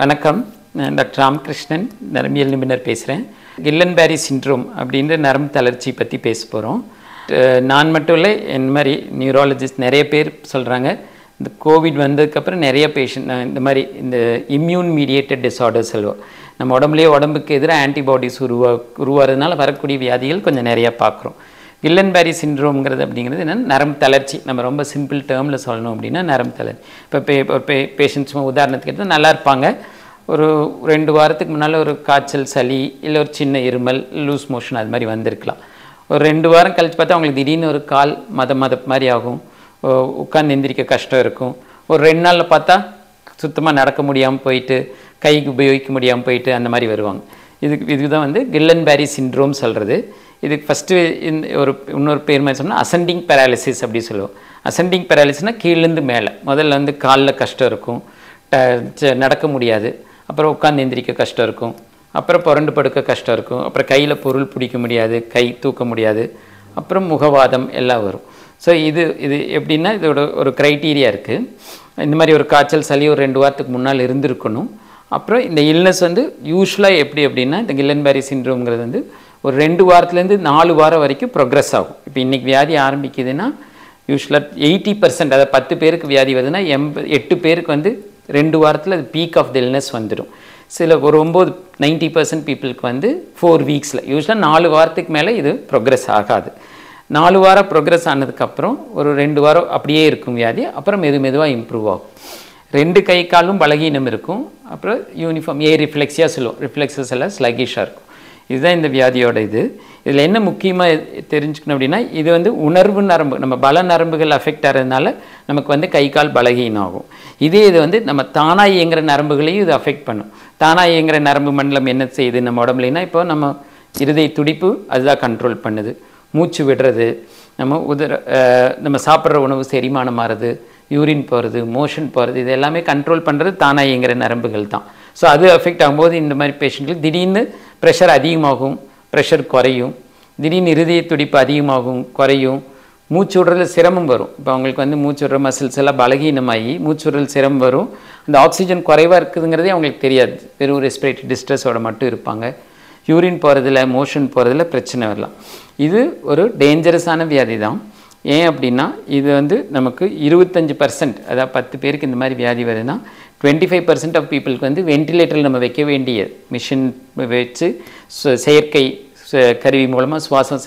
வணக்கம், நான் டாக்டர் ராமகிருஷ்ணன், நரம்பியல் நிபுணர் பேசுகிறேன். கில்லன்பேரி சிண்ட்ரோம் அப்படின்ற நரம்பு தளர்ச்சி பற்றி பேச போகிறோம். நான் மட்டும் இல்லை, இந்த மாதிரி நியூராலஜிஸ்ட் நிறைய பேர் சொல்கிறாங்க. இந்த கோவிட் வந்ததுக்கப்புறம் நிறைய பேஷண்ட் இந்த மாதிரி இந்த இம்யூன் மீடியேட்டட் டிஸார்டர்ஸ் சொல்லுவோம். நம்ம உடம்புக்கு எதிராக ஆன்டிபாடிஸ் உருவாகிறதுனால வரக்கூடிய வியாதிகள் கொஞ்சம் நிறையா பார்க்குறோம். கில்லன்பேரி சிண்ட்ரோம்ங்கிறது அப்படிங்கிறது என்னென்னா நரம்பு தளர்ச்சி. நம்ம ரொம்ப சிம்பிள் டேர்மில் சொல்லணும் அப்படின்னா நரம்பு தளர்ச்சி. இப்போ பேஷண்ட்ஸ் உதாரணத்துக்கு எடுத்தால் நல்லா இருப்பாங்க. ஒரு 2 வாரத்துக்கு முன்னால் ஒரு காய்ச்சல், சளி இல்லை ஒரு சின்ன இருமல், லூஸ் மோஷன் அது மாதிரி வந்திருக்கலாம். ஒரு 2 வாரம் கழித்து பார்த்தா அவங்களுக்கு திடீர்னு ஒரு கால் மதப்பு மாதிரி ஆகும், உட்காந்து எந்திரிக்க கஷ்டம் இருக்கும். ஒரு 2 நாளில் பார்த்தா சுத்தமாக நடக்க முடியாமல் போயிட்டு, கைக்கு உபயோகிக்க முடியாமல் போயிட்டு அந்த மாதிரி வருவாங்க. இதுதான் வந்து கில்லன்பேரி சிண்ட்ரோம் சொல்கிறது. இதுக்கு ஃபஸ்ட்டு இன்னொரு பேர் மாதிரி சொன்னால் அசெண்டிங் பேராலிசிஸ் அப்படி சொல்லுவோம். அசெண்டிங் பேராலிசிஸ்னால் கீழேருந்து மேலே. முதல்ல வந்து காலில் கஷ்டம் இருக்கும், நடக்க முடியாது, அப்புறம் உட்காந்து எந்திரிக்க கஷ்டம் இருக்கும், அப்புறம் புரண்டு படுக்க கஷ்டம் இருக்கும், அப்புறம் கையில் பொருள் பிடிக்க முடியாது, கை தூக்க முடியாது, அப்புறம் முகவாதம் எல்லாம் வரும். ஸோ இது எப்படின்னா இதோட ஒரு க்ரைட்டீரியா இருக்குது. இந்த மாதிரி ஒரு காய்ச்சல், சளி ஒரு 2 வாரத்துக்கு முன்னால் இருந்திருக்கணும். அப்புறம் இந்த இல்னஸ் வந்து யூஸ்வலாக எப்படின்னா இந்த கில்லன்பேரி சிண்ட்ரோம்ங்கிறது வந்து ஒரு 2 வாரத்துலேருந்து 4 வாரம் வரைக்கும் ப்ரொக்ரெஸ் ஆகும். இப்போ இன்றைக்கி வியாதி ஆரம்பிக்குதுன்னா யூஸ்வலாக 80%, அதாவது 10 பேருக்கு வியாதி வருதுன்னா 8 பேருக்கு வந்து 2 வாரத்தில் அது பீக் ஆஃப் தி இல்னஸ் வந்துடும். சில ஒரு 90% பீப்புளுக்கு வந்து 4 வீக்ஸில், யூஸ்வலாக 4 வாரத்துக்கு மேலே இது ப்ரொக்ரெஸ் ஆகாது. 4 வாரம் ப்ரொக்ரெஸ் ஆனதுக்கப்புறம் ஒரு 2 வாரம் அப்படியே இருக்கும் வியாதி, அப்புறம் மெதுவாக இம்ப்ரூவ் ஆகும். 2 கை காலும் பலகீனம் இருக்கும். அப்புறம் யூனிஃபார்ம் ரிஃப்ளெக்ஸியாக சொல்லுவோம், ரிஃப்ளெக்ஸஸ் எல்லாம் ஸ்லகிஷாக இருக்கும். இதுதான் இந்த வியாதியோட இதில் என்ன முக்கியமாக தெரிஞ்சுக்கணும் அப்படின்னா இது வந்து உணர்வு நரம்பு, நம்ம பல நரம்புகள் அஃபெக்ட் ஆகிறதுனால நமக்கு வந்து கை கால் பலகீனம் ஆகும். இது வந்து நம்ம தானாக இயங்குகிற நரம்புகளையும் இது அஃபெக்ட் பண்ணும். தானாக இயங்குகிற நரம்பு மண்டலம் என்ன செய்யுது நம்ம உடம்புலன்னா, இப்போ நம்ம இருதய துடிப்பு அதுதான் கண்ட்ரோல் பண்ணுது, மூச்சு விடுறது, நம்ம நம்ம சாப்பிட்ற உணவு செரிமானம் ஆகிறது, யூரின் போகிறது, மோஷன் போகிறது, இது எல்லாமே கண்ட்ரோல் பண்ணுறது தானாக இயங்குகிற நரம்புகள் தான். ஸோ அது அஃபெக்ட் ஆகும்போது இந்த மாதிரி பேஷண்ட்டுக்கு திடீர்னு ப்ரெஷர் அதிகமாகும், ப்ரெஷர் குறையும், திடீர்னு இருதய துடிப்பு அதிகமாகும், குறையும், மூச்சு விடுறதுல சிரமம் வரும். இப்போ அவங்களுக்கு வந்து மூச்சு விடுற மசில்ஸ் எல்லாம் பலகீனமாகி மூச்சு விடுறதுல சிரமம் வரும். அந்த ஆக்சிஜன் குறைவாக இருக்குதுங்கிறதே அவங்களுக்கு தெரியாது, வெறும் ரெஸ்பிரேட்டரி டிஸ்ட்ரெஸோட மட்டும் இருப்பாங்க. யூரின் போகிறதுல, மோஷன் போகிறதுல பிரச்சனை வரலாம். இது ஒரு டேஞ்சரஸான வியாதி தான். ஏன் அப்படின்னா இது வந்து நமக்கு 25%, அதாவது 10 பேருக்கு இந்த மாதிரி வியாதி வருதுன்னா 25% ஆஃப் பீப்புளுக்கு வந்து வென்டிலேட்டரில் நம்ம வைக்க வேண்டிய மிஷின் வச்சு செயற்கை கருவி மூலமாக சுவாசம்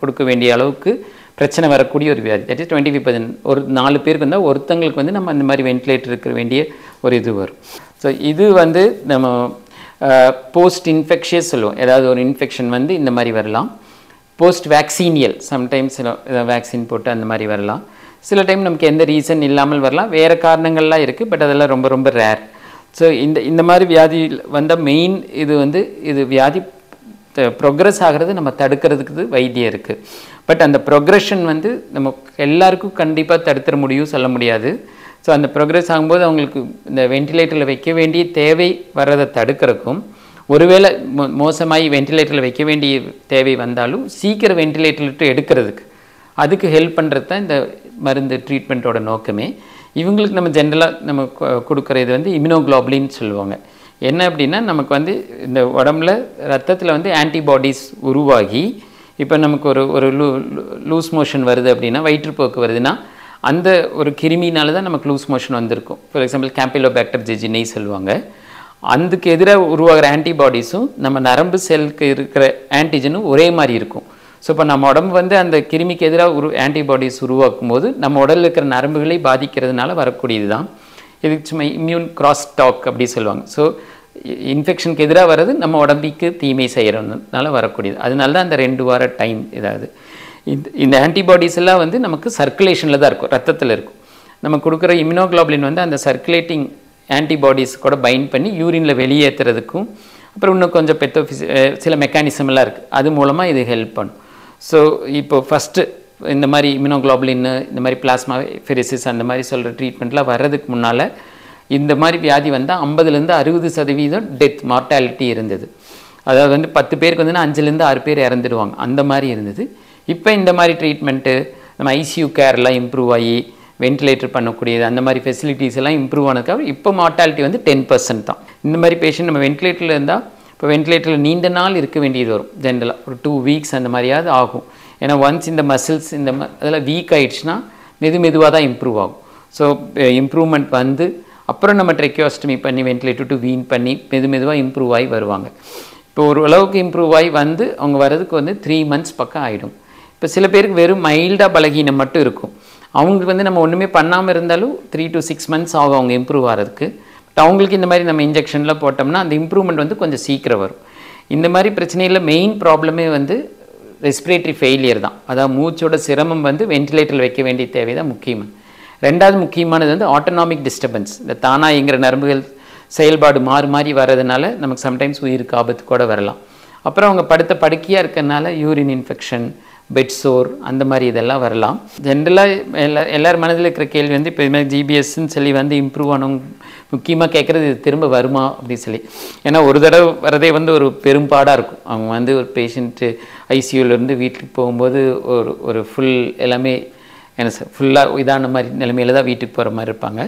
கொடுக்க வேண்டிய அளவுக்கு பிரச்சனை வரக்கூடிய ஒரு வியாதி. That is 25%. ஒரு 4 பேருக்கு வந்தால் ஒருத்தங்களுக்கு வந்து நம்ம அந்த மாதிரி வென்டிலேட்டர் இருக்க வேண்டிய ஒரு இது வரும். ஸோ இது வந்து நம்ம போஸ்ட் இன்ஃபெக்ஷியஸ் சொல்லுவோம். ஏதாவது ஒரு இன்ஃபெக்ஷன் வந்து இந்த மாதிரி வரலாம். போஸ்ட் வேக்சினியல், சம்டைம்ஸ் வேக்சின் போட்டு அந்த மாதிரி வரலாம். சில டைம் நமக்கு எந்த ரீசன் இல்லாமல் வரலாம், வேறு காரணங்கள்லாம் இருக்குது, பட் அதெல்லாம் ரொம்ப ரொம்ப ரேர். ஸோ இந்த மாதிரி வியாதி வந்தால் மெயின் இது வந்து வியாதி ப்ரொக்ரெஸ் ஆகிறது நம்ம தடுக்கிறதுக்கு வைத்தியம் இருக்குது. பட் அந்த ப்ரொக்ரெஷன் வந்து நம்ம எல்லாருக்கும் கண்டிப்பாக தடுத்துட முடியும் சொல்ல முடியாது. ஸோ அந்த ப்ரொக்ரெஸ் ஆகும்போது அவங்களுக்கு இந்த வென்டிலேட்டரில் வைக்க வேண்டிய தேவை வர்றதை தடுக்கிறதுக்கும், ஒருவேளை மோசமாகி வென்டிலேட்டரில் வைக்க வேண்டிய தேவை வந்தாலும் சீக்கிரம் வென்டிலேட்டர்ட்டு எடுக்கிறதுக்கு அதுக்கு ஹெல்ப் பண்ணுறது தான் இந்த மருந்து ட்ரீட்மெண்ட்டோட நோக்கமே. இவங்களுக்கு நம்ம ஜென்ரலாக நம்ம கொடுக்குற இது வந்து இம்யூனோகுளோபுலின்னு சொல்லுவாங்க. என்ன அப்படின்னா நமக்கு வந்து இந்த உடம்புல ரத்தத்தில் வந்து ஆன்டிபாடிஸ் உருவாகி, இப்போ நமக்கு ஒரு லூஸ் மோஷன் வருது அப்படின்னா, வயிற்றுப்போக்கு வருதுன்னா அந்த ஒரு கிருமினால தான் நமக்கு லூஸ் மோஷன் வந்திருக்கும். ஃபார் எக்ஸாம்பிள் கேம்பிலோபாக்டர் ஜெஜினி சொல்லுவாங்க. அதுக்கு எதிராக உருவாகிற ஆன்டிபாடிஸும் நம்ம நரம்பு செல்லுக்கு இருக்கிற ஆன்டிஜனும் ஒரே மாதிரி இருக்கும். ஸோ இப்போ நம்ம உடம்பு வந்து அந்த கிருமிக்கு எதிராக ஆன்டிபாடிஸ் உருவாக்கும் போது நம்ம உடலில் இருக்கிற நரம்புகளை பாதிக்கிறதுனால வரக்கூடியது தான். இதுக்கு சும்மா இம்யூன் கிராஸ் டாக் அப்படி சொல்லுவாங்க. ஸோ இன்ஃபெக்ஷனுக்கு எதிராக வர்றது நம்ம உடம்புக்கு தீமை செய்கிறதுனால வரக்கூடியது. அதனால தான் அந்த 2 வாரம் டைம் இதாகுது. இந்த ஆன்டிபாடிஸ் எல்லாம் வந்து நமக்கு சர்க்குலேஷனில் தான் இருக்கும், ரத்தத்தில் இருக்கும். நம்ம கொடுக்குற இம்யூனோகுளோபுலின் வந்து அந்த சர்க்குலேட்டிங் ஆன்டிபாடிஸ் கூட பைண்ட் பண்ணி யூரினில் வெளியேற்றுறதுக்கும், அப்புறம் இன்னும் கொஞ்சம் சில மெக்கானிசம்லாம் இருக்குது, அது மூலமாக இது ஹெல்ப் பண்ணும். ஸோ இப்போ ஃபஸ்ட்டு இந்த மாதிரி இம்யூனோகுளோபுலின்னு, இந்த மாதிரி பிளாஸ்மா ஃபெரிசிஸ் அந்த மாதிரி சொல்கிற ட்ரீட்மெண்ட்லாம் வர்றதுக்கு முன்னால் இந்த மாதிரி வியாதி வந்தால் 50% to 60% டெத் மார்டாலிட்டி இருந்தது. அதாவது வந்து 10 பேருக்கு வந்துன்னா 5-6 பேர் இறந்துடுவாங்க, அந்த மாதிரி இருந்தது. இப்போ இந்த மாதிரி ட்ரீட்மெண்ட்டு நம்ம ICU கேர்லாம் இம்ப்ரூவ் ஆகி ventilator pannakudiyadhu andha mari facilities ella improve aanadukapra ipo mortality vandu 10% dhaan indha mari patient nama ventilator la irundha ipo ventilator la neenda naal irukka vendiyadhu varum generally or 2 weeks andha mariyad aagum ena once in the muscles in the adala weak aichna meduva da improve aagum so improvement vandu apra nama tracheostomy panni ventilator to wean panni meduva improve ஆகி வருவாங்க இப்போ ஒரு அளவுக்கு improve ஆகி வந்து அவங்க வரதுக்கு வந்து 3 மந்த்ஸ் பக்கம் ஆயிடும். இப்போ சில பேருக்கு வெறும் மைல்டாக பலகீனம் மட்டும் இருக்கும். அவங்களுக்கு வந்து நம்ம ஒன்றுமே பண்ணாமல் இருந்தாலும் 3 to 6 மந்த்ஸ் ஆகும் அவங்க இம்ப்ரூவ் ஆகிறதுக்கு. பட் அவங்களுக்கு இந்த மாதிரி நம்ம இன்ஜெக்ஷன்லாம் போட்டோம்னா அந்த இம்ப்ரூவ்மெண்ட் வந்து கொஞ்சம் சீக்கிரம் வரும். இந்த மாதிரி பிரச்சனையில் மெயின் ப்ராப்ளமே வந்து ரெஸ்பிரேட்டரி ஃபெயிலியர் தான். அதாவது மூச்சோட சிரமம் வந்து வென்டிலேட்டரில் வைக்க வேண்டிய தேவை தான் முக்கியமாக. ரெண்டாவது முக்கியமானது வந்து ஆட்டோனாமிக் டிஸ்டர்பன்ஸ். இந்த தானாக இயங்குற நரம்புகள் செயல்பாடு மாறி மாறி வரதுனால நமக்கு சம்டைம்ஸ் உயிருக்கு ஆபத்து கூட வரலாம். அப்புறம் அவங்க படுத்த படுக்கையாக இருக்கிறதுனால யூரின் இன்ஃபெக்ஷன், பெட் சோர் அந்த மாதிரி இதெல்லாம் வரலாம். ஜென்ரலாக எல்லார் மனதில் இருக்கிற கேள்வி வந்து இப்போ இதுமாதிரி ஜிபிஎஸ்ன்னு சொல்லி வந்து இம்ப்ரூவ் ஆனவங்க முக்கியமாக கேட்குறது இது திரும்ப வருமா அப்படின்னு சொல்லி. ஏன்னா ஒரு தடவை வரதே வந்து ஒரு பெரும்பாடாக இருக்கும். அவங்க வந்து ஒரு பேஷண்ட்டு ஐசியூலேருந்து வீட்டுக்கு போகும்போது ஒரு ஃபுல் எல்லாமே என்ன சார் ஃபுல்லாக இதான மாதிரி நிலைமையில தான் வீட்டுக்கு போகிற மாதிரி இருப்பாங்க.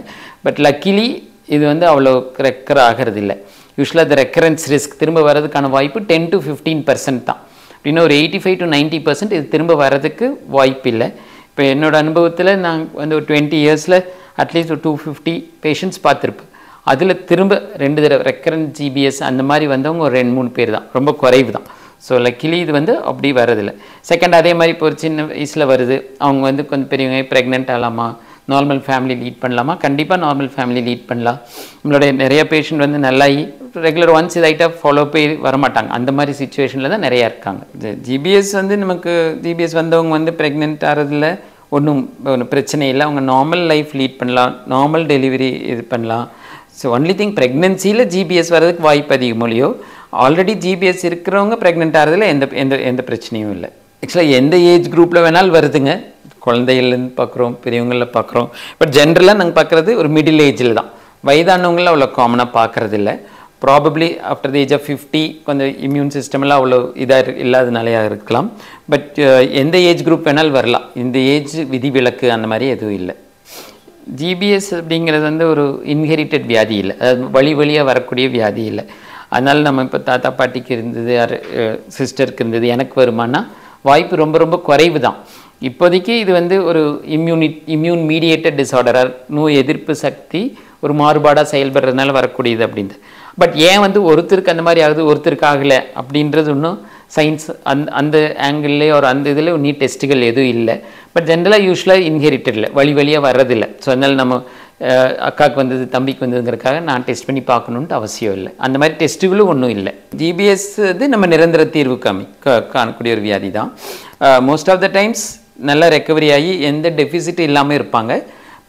பட் லக்கிலி இது வந்து அவ்வளோ ரெக்கர் ஆகிறது இல்லை. யூஸ்வலாக இந்த ரெக்கரன்ஸ் ரிஸ்க் திரும்ப வர்றதுக்கான வாய்ப்பு 10 to 15% தான். அப்படின்னா ஒரு 85 to 90% இது திரும்ப வர்றதுக்கு வாய்ப்பு இல்லை. இப்போ என்னோடய அனுபவத்தில் நான் வந்து ஒரு 20 years அட்லீஸ்ட் ஒரு 250 patients பார்த்துருப்பேன். அதில் திரும்ப 2 தடவை ரெக்கரன்ஸ் ஜிபிஎஸ் அந்த மாதிரி வந்தவங்க ஒரு 2-3 பேர் தான், ரொம்ப குறைவு தான். ஸோ லக்கிலி இது வந்து அப்படி வர்றதில்லை. செகண்ட் அதே மாதிரி இப்போ ஒரு சின்ன வயசில் வருது, அவங்க வந்து கொஞ்சம் பெரியவங்க ப்ரெக்னென்ட் ஆகலாமா, நார்மல் ஃபேமிலி லீட் பண்ணலாமா? கண்டிப்பாக நார்மல் ஃபேமிலி லீட் பண்ணலாம். நம்மளுடைய நிறைய பேஷண்ட் வந்து நல்லாயி ரெகுலர் ஒன்ஸ் இதாகிட்ட ஃபாலோ போய் வரமாட்டாங்க. அந்த மாதிரி சுச்சுவேஷனில் தான் நிறையா இருக்காங்க. இது ஜிபிஎஸ் வந்து நமக்கு ஜிபிஎஸ் வந்தவங்க வந்து ப்ரெக்னென்ட் ஆகிறதுல ஒன்றும் பிரச்சனை இல்லை. அவங்க நார்மல் லைஃப் லீட் பண்ணலாம், நார்மல் டெலிவரி இது பண்ணலாம். ஸோ ஒன்லி திங் ப்ரெக்னென்சியில் ஜிபிஎஸ் வர்றதுக்கு வாய்ப்பு அதிகமொழியோ, ஆல்ரெடி ஜிபிஎஸ் இருக்கிறவங்க ப்ரெக்னென்ட் ஆகிறதுல எந்த எந்த எந்த பிரச்சனையும் இல்லை. ஆக்சுவலாக எந்த ஏஜ் குரூப்பில் வேணாலும் வருதுங்க. குழந்தைகள்லேருந்து பார்க்குறோம், பெரியவங்களில் பார்க்குறோம். பட் ஜென்ரலாக நாங்கள் பார்க்குறது ஒரு மிடில் ஏஜில் தான், வயதானவங்களும் அவ்வளோ காமனாக பார்க்குறதில்ல. Probably after the age of 50 கொஞ்சம் இம்யூன் சிஸ்டமெல்லாம் அவ்வளோ இதாக இல்லாதனாலையா இருக்கலாம். பட் எந்த ஏஜ் குரூப் வேணாலும் வரலாம். இந்த ஏஜ் விதிவிலக்கு அந்த மாதிரி எதுவும் இல்லை. ஜிபிஎஸ் அப்படிங்கிறது வந்து ஒரு இன்ஹெரிட்டட் வியாதி இல்லை, அதாவது வழியாக வரக்கூடிய வியாதி இல்லை. அதனால் நம்ம இப்போ தாத்தா பாட்டிக்கு இருந்தது, சிஸ்டருக்கு இருந்தது, எனக்கு வருமானா வாய்ப்பு ரொம்ப ரொம்ப குறைவு தான். இப்போதைக்கு இது வந்து ஒரு இம்யூன் மீடியேட்டட் டிஸார்டராக, நோய் எதிர்ப்பு சக்தி ஒரு மாறுபாடாக செயல்படுறதுனால வரக்கூடியது அப்படின்றது. பட் ஏன் வந்து ஒருத்தருக்கு அந்த மாதிரி ஆகுது, ஒருத்தருக்கு ஆகலை அப்படின்றது இன்னும் சயின்ஸ் அந்த ஆங்கிள்லேயே ஒரு அந்த இதில் இன்னும் டெஸ்ட்டுகள் எதுவும் இல்லை. பட் ஜென்ரலாக யூஸ்வலாக இன்ஹெரிட்டட் இல்லை, வழியாக வர்றதில்லை. ஸோ அதனால் நம்ம அக்காவுக்கு வந்தது, தம்பிக்கு வந்ததுங்கிறதுக்காக நான் டெஸ்ட் பண்ணி பார்க்கணுன்ட்டு அவசியம் இல்லை. அந்த மாதிரி டெஸ்ட்டுகளும் ஒன்றும் இல்லை. ஜிபிஎஸ் இது நம்ம நிரந்தர தீர்வு காணக்கூடிய ஒரு வியாதி தான். மோஸ்ட் ஆஃப் த டைம்ஸ் நல்லா ரெக்கவரி ஆகி எந்த டெஃபிசிட்டும் இல்லாமல் இருப்பாங்க.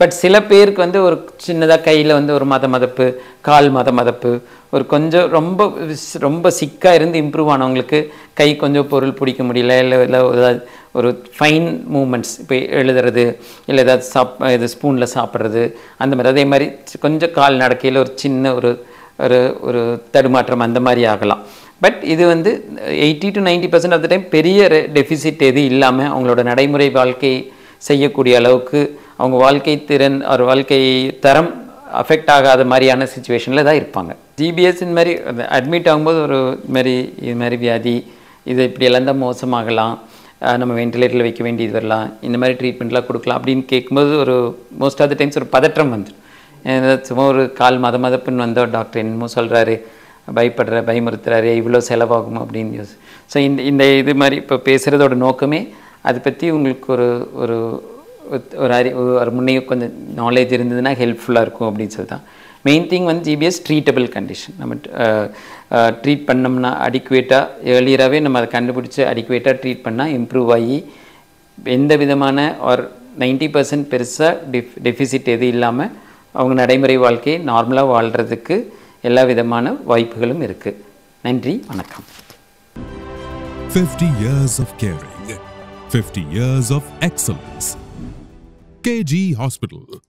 பட் சில பேருக்கு வந்து ஒரு சின்னதாக கையில் வந்து ஒரு மதப்பு, கால் மதப்பு, ஒரு கொஞ்சம் ரொம்ப ரொம்ப சிக்காக இருந்து இம்ப்ரூவ் ஆனவங்களுக்கு கை கொஞ்சம் பொருள் பிடிக்க முடியல, இல்லை ஏதாவது ஒரு ஃபைன் மூமெண்ட்ஸ் இப்போ எழுதுறது, இல்லை ஏதாவது இது ஸ்பூனில் சாப்பிட்றது அந்த மாதிரி. அதே மாதிரி கொஞ்சம் கால் நடக்கையில் ஒரு சின்ன ஒரு ஒரு தடுமாற்றம் அந்த மாதிரி ஆகலாம். பட் இது வந்து 80 to 90% ஆஃப் த டைம் பெரிய டெஃபிசிட் எது இல்லாமல் அவங்களோட நடைமுறை வாழ்க்கை செய்யக்கூடிய அளவுக்கு அவங்க வாழ்க்கை திறன் ஒரு வாழ்க்கை தரம் அஃபெக்ட் ஆகாத மாதிரியான சுச்சுவேஷனில் தான் இருப்பாங்க. ஜிபிஎஸ் இந்த மாதிரி அட்மிட் ஆகும்போது ஒரு இது மாதிரி வியாதி, இது இப்படியெல்லாம் தான் மோசமாகலாம், நம்ம வென்டிலேட்டரில் வைக்க வேண்டியது வரலாம், இந்த மாதிரி ட்ரீட்மெண்ட்லாம் கொடுக்கலாம் அப்படின்னு கேட்கும்போது ஒரு மோஸ்ட் ஆஃப் த டைம்ஸ் ஒரு பதற்றம் வந்துடும். சும்மா ஒரு கால் மதப்புன்னு வந்தோம், டாக்டர் என்னமோ சொல்கிறாரு, பயமுறுத்துறாரு, இவ்வளோ செலவாகும் அப்படின்னு யோசி. ஸோ இந்த இது மாதிரி இப்போ பேசுகிறதோட நோக்கமே அதை பற்றி உங்களுக்கு ஒரு ஒரு ஒரு முன்னையே கொஞ்சம் நாலேஜ் இருந்ததுன்னா ஹெல்ப்ஃபுல்லாக இருக்கும் அப்படின்னு சொல்லி தான். மெயின் திங் வந்து ஜிபிஎஸ் ட்ரீட்டபிள் கண்டிஷன். நம்ம ட்ரீட் பண்ணோம்னா அடிக்குவேட்டாக ஏர்லியராகவே நம்ம அதை கண்டுபிடிச்சி அடிக்குவேட்டாக ட்ரீட் பண்ணால் இம்ப்ரூவ் ஆகி எந்த விதமான ஒரு 90% பெருசாக டெஃபிசிட் எதுவும் இல்லாமல் அவங்க நடைமுறை வாழ்க்கையை நார்மலாக வாழ்கிறதுக்கு எல்லா விதமான வாய்ப்புகளும் இருக்குது. நன்றி, வணக்கம். 50 years of caring, 50 years of excellence. KG Hospital.